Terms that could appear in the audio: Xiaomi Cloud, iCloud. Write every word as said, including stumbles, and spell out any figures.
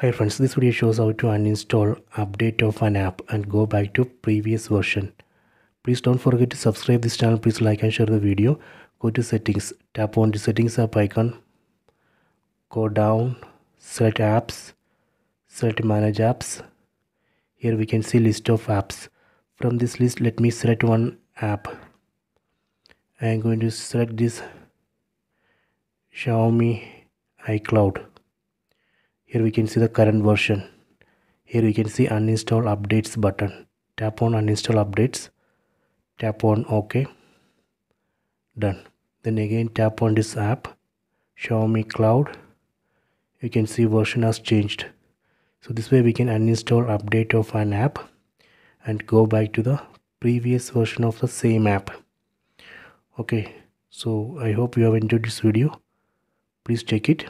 Hi friends, this video shows how to uninstall update of an app and go back to previous version. Please don't forget to subscribe this channel. Please like and share the video. Go to settings, tap on the settings app icon, go down, select apps, select manage apps. Here we can see list of apps. From this list, let me select one app. I am going to select this Xiaomi iCloud. Here we can see the current version. Here we can see uninstall updates button. Tap on uninstall updates. Tap on OK. Done. Then again tap on this app, Xiaomi Cloud. You can see version has changed. So this way we can uninstall update of an app and go back to the previous version of the same app. Okay. So I hope you have enjoyed this video. Please check it.